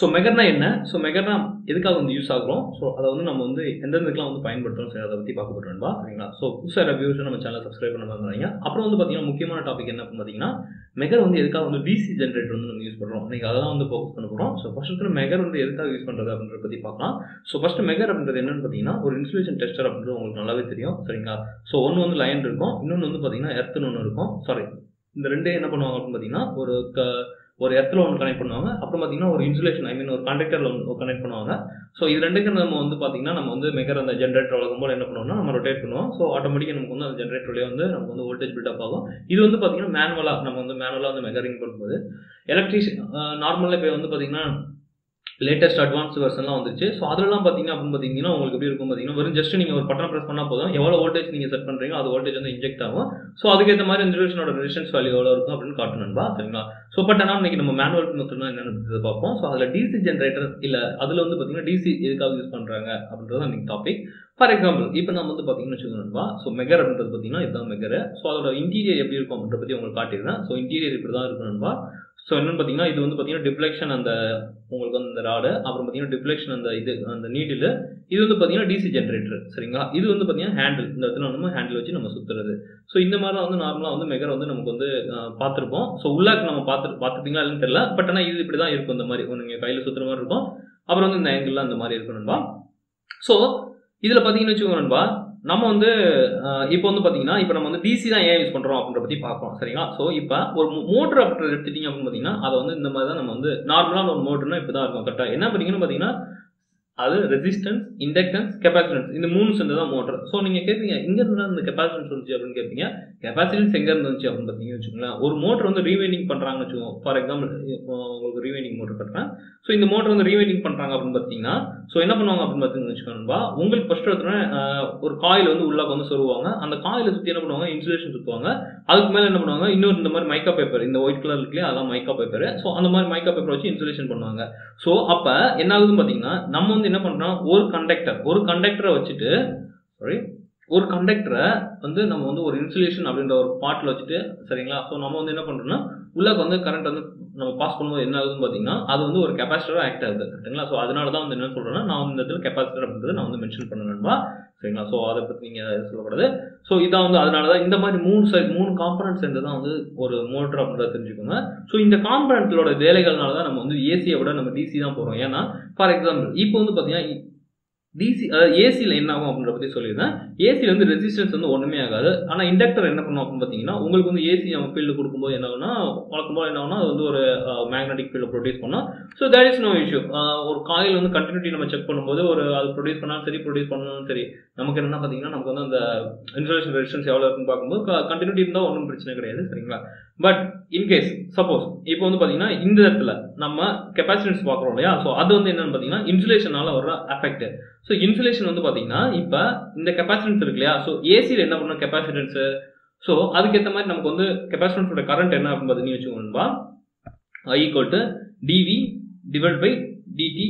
So Megger na enna? So Megger na edukkaga undu use aagrom. So adha undu namu undu endendukla undu பயன்படுத்துறோம் சரி அத பத்தி பாக்க போறோம் பா சரிங்களா. So புதுசா viewers நம்ம சேனலை subscribe பண்ண மறந்துடாதீங்க. அப்புறம் வந்து பாத்தீங்கன்னா முக்கியமான டாபிக் என்ன அப்படி பாத்தீங்கன்னா Megger வந்து எதுக்காக வந்து DC ஜெனரேட்டர் வந்து நம்ம யூஸ் பண்றோம். இன்னைக்கு அதலாம் வந்து ஃபோக்கஸ் பண்ண போறோம். So first Megger வந்து எதுக்காக யூஸ் பண்றது அப்படிங்கறத பத்தி பார்க்கலாம். So first Megger அப்படிங்கிறது என்னன்னு பாத்தீங்கன்னா ஒரு இன்சுலேஷன் டெஸ்டர் அப்படிங்கிறது உங்களுக்கு நல்லாவே தெரியும் சரிங்களா. So ஒன்னு வந்து லைன் இருக்கும், இன்னொன்னு வந்து பாத்தீங்கன்னா எர்த் ன்னு இருக்கும். சாரி இந்த ரெண்டே என்ன பண்ணுவாங்க அப்படி பாத்தீங்கன்னா ஒரு எர்த்ல ஒன்னு கனெக்ட் பண்ணுவாங்க, அப்புறம் பாத்தீங்கன்னா ஒரு இன்சுலேஷன் ஐ மீன் ஒரு கண்டக்டர்ல ஒன்னு கனெக்ட் பண்ணுவாங்க. சோ இது ரெண்டுக்கு நம்ம வந்து பாத்தீங்கன்னா நம்ம வந்து Megger அந்த ஜெனரேட்டர் வளக்கும்போது என்ன பண்ணுவோம்னா நம்ம ரொட்டேட் பண்ணுவோம். சோ ஆட்டோமேட்டிக்கா நமக்கு வந்து அந்த ஜெனரேட்டர்லயே வந்து நமக்கு வந்து வோல்டேஜ் பில்ட் அப் ஆகும். இது வந்து பாத்தீங்கன்னா மேனுவலா வந்து மெகரிங் பண்ணும்போது எலக்ட்ரிஷியன் நார்மலா இப்போ வந்து பாத்தீங்கன்னா லேட்டஸ்ட் அட்வான்ஸ் வெர்ஷன்லாம் வந்துருச்சு. ஸோ அதெல்லாம் பார்த்தீங்க அப்படின்னு பார்த்தீங்கன்னா உங்களுக்கு எப்படி இருக்கும் பார்த்தீங்கன்னா வெறும் ஜஸ்ட் நீங்கள் ஒரு பட்டன் ப்ரெஸ் பண்ணால் போதும், எவ்வளோ வோல்டேஜ் நீங்கள் செட் பண்ணுறீங்க அது வோல்டேஜ் வந்து இன்ஜெக்ட் ஆகும். ஸோ அதுக்கேற்ற மாதிரி இன்சுலேஷனோட ரெசிஸ்டன்ஸ் வேல்யூ எவ்வளோ இருக்கும் அப்படின்னு காட்டணும்பா சரிங்களா. ஸோ பட் ஆனால் இன்னைக்கு நம்ம மேனுவல் மெத்தட்னா என்னன்னு பார்ப்போம். ஸோ அதில் டிசி ஜென்ரேட்டர் இல்லை அதில் வந்து பார்த்தீங்கன்னா டிசி எதுக்காக யூஸ் பண்ணுறாங்க அப்படின்றது இன்னைக்கு டாபிக். ஃபார் எக்ஸாம்பிள் இப்போ நம்ம வந்து பார்த்தீங்கன்னு வச்சுக்கணும்பா. ஸோ Megger அப்படின்றது பார்த்தீங்கன்னா இதுதான் Megger. ஸோ அதோட இன்டீரியர் எப்படி இருக்கும் அப்படின்ற பற்றி உங்களுக்கு காட்டிடுறேன். ஸோ இன்டீரியர் இப்படி தான் இருக்கணும்பா. ஸோ என்னன்னு பார்த்தீங்கன்னா இது வந்து பார்த்தீங்கன்னா டிஃப்ளெக்ஷன் அந்த உங்களுக்கு வந்து இந்த ராடு, அப்புறம் பார்த்தீங்கன்னா டிஃப்ளெக்ஷன் அந்த இது அந்த நீடில், இது வந்து பார்த்தீங்கன்னா டிசி ஜென்ரேட்டர் சரிங்களா. இது வந்து பார்த்தீங்கன்னா ஹேண்டில், இந்த இடத்துல நம்ம ஹேண்டில் வச்சு நம்ம சுற்றுறது. ஸோ இந்த மாதிரிலாம் வந்து நார்மலாக வந்து Megger வந்து நமக்கு வந்து பார்த்துருப்போம். ஸோ உள்ளாக்கு நம்ம பார்த்துட்டீங்களா இல்லைன்னு தெரியல, பட் ஆனால் இது இப்படி தான் இருக்கும். இந்த மாதிரி நீங்கள் கையில் சுற்றுற மாதிரி இருக்கும், அப்புறம் வந்து இந்த ஆங்கிளில் அந்த மாதிரி இருக்கணும்பா. ஸோ இதில் பார்த்தீங்கன்னு வச்சுக்கோங்கபா நம்ம வந்து இப்போ வந்து பார்த்தீங்கன்னா இப்போ நம்ம வந்து டிசி தான் ஏன் யூஸ் பண்ணுறோம் அப்படின்ற பற்றி பார்ப்போம் சரிங்களா. ஸோ இப்போ ஒரு மோட்டர் அப்படி எடுத்துட்டீங்க அப்படின்னு பார்த்தீங்கன்னா அதை வந்து இந்த மாதிரி தான் நம்ம வந்து நார்மலாக ஒரு மோட்டர்னா இப்போ தான் இருக்கும். கரெக்டாக என்ன பண்ணீங்கன்னு பார்த்தீங்கன்னா அது ரெசிஸ்டன்ஸ், இண்டக்டன்ஸ், கெப்பாசிட்டன்ஸ் இந்த மூணு சேர்ந்து தான் மோட்டர். ஸோ நீங்கள் கேட்பீங்க எங்கே இருந்தா இந்த கெப்பாசிட்டன்ஸ் வந்துச்சு அப்படின்னு கேட்பீங்க. கெப்பாசிட்டன்ஸ் எங்கே இருந்துச்சு அப்படின்னு பார்த்தீங்கன்னு வச்சுக்கோங்களேன், ஒரு மோட்டர் வந்து ரீவைண்டிங் பண்ணுறாங்கன்னு வச்சுக்கோங்க. ஃபார் எக்ஸாம்பிள் உங்களுக்கு ரீவைண்டிங் மோட்டர் கட்டுறேன். ஸோ இந்த மோட்டர் வந்து ரீவைண்டிங் பண்ணுறாங்க அப்படின்னு பார்த்தீங்கன்னா ஸோ என்ன பண்ணுவாங்க அப்படின்னு பார்த்தீங்கன்னு வச்சுக்கோங்கப்பா. உங்களுக்கு ஃபர்ஸ்ட் எடுத்துனே ஒரு காயில் வந்து உள்ளாக வந்து சொருவாங்க, அந்த காயில சுற்றி என்ன பண்ணுவாங்க இன்சுலேஷன் சுற்றுவாங்க. அதுக்கு மேலே என்ன பண்ணுவாங்க இன்னொரு இந்த மாதிரி மைக்கா பேப்பர், இந்த ஒயிட் கலர் இருக்குல்லையே அதான் மைக்கா பேப்பர். ஸோ அந்த மாதிரி மைக்கா பேப்பர் வச்சு இன்சுலேஷன் பண்ணுவாங்க. ஸோ அப்போ என்ன ஆகுதுன்னு பார்த்தீங்கன்னா நம்ம வந்து என்ன பண்றோம் ஒரு கண்டக்டரை வச்சுட்டு ஒரு கண்டக்டரை வந்து நம்ம வந்து ஒரு இன்சுலேஷன் அப்படின்ற ஒரு பார்ட்ல வச்சுட்டு சரிங்களா. ஸோ நம்ம வந்து என்ன பண்றோம்னா உள்ளாக்கு வந்து கரண்ட் வந்து நம்ம பாஸ் பண்ணும்போது என்ன ஆகுதுன்னு பார்த்தீங்கன்னா அது வந்து ஒரு கெப்பாசிட்டராக ஆக்ட் ஆகுது கரெக்டுங்களா. ஸோ அதனால தான் வந்து என்ன சொல்கிறேன்னா நான் வந்து இந்த இடத்துல கெப்பாசிட்டர் அப்படின்றது நான் வந்து மென்ஷன் பண்ணணும்பா சரிங்களா. ஸோ அதை பற்றி நீங்கள் சொல்லக்கூடாது. ஸோ இதான் வந்து அதனால தான் இந்த மாதிரி மூணு காம்பனன்ட்ஸ் சேர்ந்து தான் வந்து ஒரு மோட்டர் அப்படின்றத தெரிஞ்சுக்கோங்க. ஸோ இந்த காம்பனன்ட்களோட வேலைகள்னால தான் நம்ம வந்து ஏசியை விட நம்ம டிசி தான் போகிறோம். ஏன்னா ஃபார் எக்ஸாம்பிள் இப்போ வந்து பார்த்தீங்கன்னா டிசி அதாவது ஏசியில் என்ன ஆகும் அப்படின்ற பற்றி சொல்லியிருந்தேன். ஏசியில் வந்து ரெசிஸ்டன்ஸ் வந்து ஒன்றுமே ஆகாது, ஆனால் இண்டக்டர் என்ன பண்ணும் அப்படின்னு பார்த்தீங்கன்னா உங்களுக்கு வந்து ஏசி நம்ம ஃபீல்டு கொடுக்கும்போது என்ன ஆகுனா வளர்க்கும்போது என்ன ஆகுனா அது வந்து ஒரு மேக்னெட்டிக் ஃபீல்டை ப்ரொடியூஸ் பண்ணோம். So that is no issue. ஒரு காயில் வந்து கண்டினியூட்டி நம்ம செக் பண்ணும்போது ஒரு அது ப்ரொடியூஸ் பண்ணாலும் சரி ப்ரொடியூஸ் பண்ணாலும் சரி நமக்கு என்னென்னா பார்த்தீங்கன்னா நமக்கு வந்து அந்த இன்சுலேஷன் ரெசிஸ்டன்ஸ் எவ்வளோ இருக்குன்னு பார்க்கும்போது கண்டினியூட்டி இருந்தால் ஒன்றும் பிரச்சனை கிடையாது சரிங்களா. பட் இன்கேஸ் சப்போஸ் இப்போ வந்து பார்த்தீங்கன்னா இந்த இடத்துல நம்ம கெப்பாசிட்டன்ஸ் பார்க்குறோம் இல்லையா. ஸோ அது வந்து என்னென்னு பார்த்தீங்கன்னா இன்சுலேஷனால் வர அஃபெக்ட். ஸோ இன்சுலேஷன் வந்து பார்த்தீங்கன்னா இப்போ இந்த கெப்பாசிட்டன்ஸ் இருக்கு இல்லையா. ஸோ ஏசியில் என்ன பண்ணணும் கெப்பாசிட்டன்ஸு. ஸோ அதுக்கேற்ற மாதிரி நமக்கு வந்து கெப்பாசிட்டன்ஸோட கரண்ட் என்ன அப்படின்னு பார்த்தீங்கன்னு வச்சுக்கோங்கப்பா dv/dt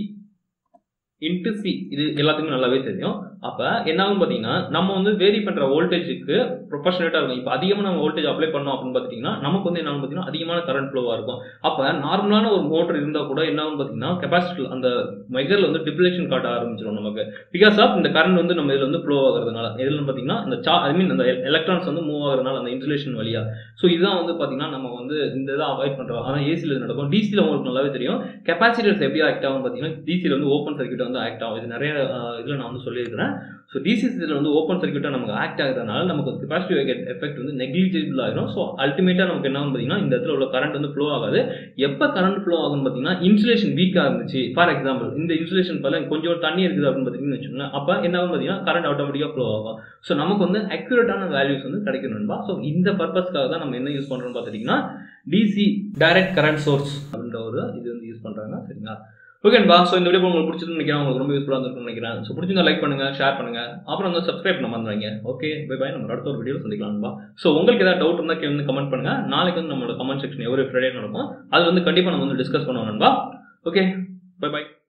× C இது எல்லாத்துக்குமே நல்லாவே தெரியும். அப்போ என்ன ஆகும் பார்த்தீங்கன்னா நம்ம வந்து வேரி பண்ணுற வோல்டேஜுக்கு ப்ரொபோஷனேட்டாக இருக்கும். இப்போ அதிகமாக நம்ம வோல்டேஜ் அப்ளை பண்ணோம் அப்படின்னு பார்த்தீங்கன்னா நமக்கு வந்து என்ன ஆகும் பார்த்தீங்கன்னா அதிகமான கரண்ட் ஃப்ளோவாக இருக்கும். அப்போ நார்மலான ஒரு மோட்டர் இருந்தால் கூட என்ன ஆகும் பார்த்தீங்கன்னா கெப்பாசிட்டி அந்த மெகரில் வந்து டிப்ளேஷன் காட்ட ஆரம்பிச்சிடும் நமக்கு. பிகாஸ் ஆஃப் இந்த கரண்ட் வந்து நம்ம இதில் வந்து ஃப்ளோ ஆகிறதுனால இதில் பார்த்தீங்கன்னா இந்த அந்த எலக்ட்ரான்ஸ் வந்து மூவ் ஆகிறதுனால அந்த இன்சுலேஷன் வழியாக. ஸோ இதுதான் வந்து பார்த்தீங்கன்னா நம்ம வந்து இந்த இதை அவாய்ட் பண்ணுறோம். ஆனால் ஏசியில் நடக்கும். டிசியில் உங்களுக்கு நல்லாவே தெரியும் கெப்பாசிட்டர்ஸ் எப்படி ஆக்ட் ஆகும் பார்த்தீங்கன்னா டிசியில் வந்து ஓப்பன் சர்க்யூட் வந்து ஆக்ட் ஆகும். இது நிறைய இதில் நான் வந்து சொல்லியிருக்கிறேன். ஸோ டிசி இதில் வந்து ஓப்பன் சர்க்யூட்டாக நமக்கு ஆக்ட் ஆகிறதுனால நமக்கு கெப்பாசிட்டிவ் எஃபெக்ட் வந்து நெக்லிஜிபிள் ஆகிடும். ஸோ அல்டிமேட்டாக நமக்கு என்ன ஆகும் பார்த்தீங்கன்னா இந்த இடத்துல உள்ள கரண்ட் வந்து ஃப்ளோ ஆகாது. எப்போ கரண்ட் ஃப்ளோ ஆகும்னு பார்த்தீங்கன்னா இன்சுலேஷன் வீக்காக இருந்துச்சு. ஃபார் எக்ஸாம்பிள் இந்த இன்சுலேஷன் பல கொஞ்சம் தண்ணி இருக்குது அப்படின்னு பார்த்தீங்கன்னு வச்சுக்கோங்க. அப்போ என்ன ஆகும் பார்த்தீங்கன்னா கரண்ட் ஆட்டோமேட்டிக்காக ஃப்ளோ ஆகும். ஸோ நமக்கு வந்து அக்யூரேட்டான வேல்யூஸ் வந்து கிடைக்கணும்பா. ஸோ இந்த பர்பஸ்க்காக தான் நம்ம என்ன யூஸ் பண்ணுறோம்னு பார்த்தீங்கன்னா டிசி டைரக்ட் கரண்ட் சோர்ஸ் அப்படின்ற ஒரு இது வந்து யூஸ் பண்ணுறாங்க சரிங்களா. ஓகேன்பா. ஸோ இந்த வீடியோ உங்களுக்கு பிடிச்சிருந்து நினைக்கிறேன், உங்களுக்கு ரொம்ப யூஸ்ஃபுல்லாக இருக்கும்னு நினைக்கிறேன். ஸோ பிடிச்சிருந்தா லைக் பண்ணுங்க, ஷேர் பண்ணுங்க, அப்புறம் வந்து சப்ஸ்கிரைப் பண்ண மறந்துடுங்க. Okay bye bye. நம்ம அடுத்த ஒரு வீடியோ சந்திக்கலாம்பா. ஸோ உங்களுக்கு ஏதாவது டவுட் இருந்தால் கீழே வந்து கமெண்ட் பண்ணுங்க. நாளைக்கு வந்து நம்மளோட கமெண்ட் செக்ஷன் எவ்ரி ஃப்ரைடே நடக்கும். அது வந்து கண்டிப்பாக நம்ம வந்து டிஸ்கஸ் பண்ணுவோம்பா. ஓகே பை பாய்.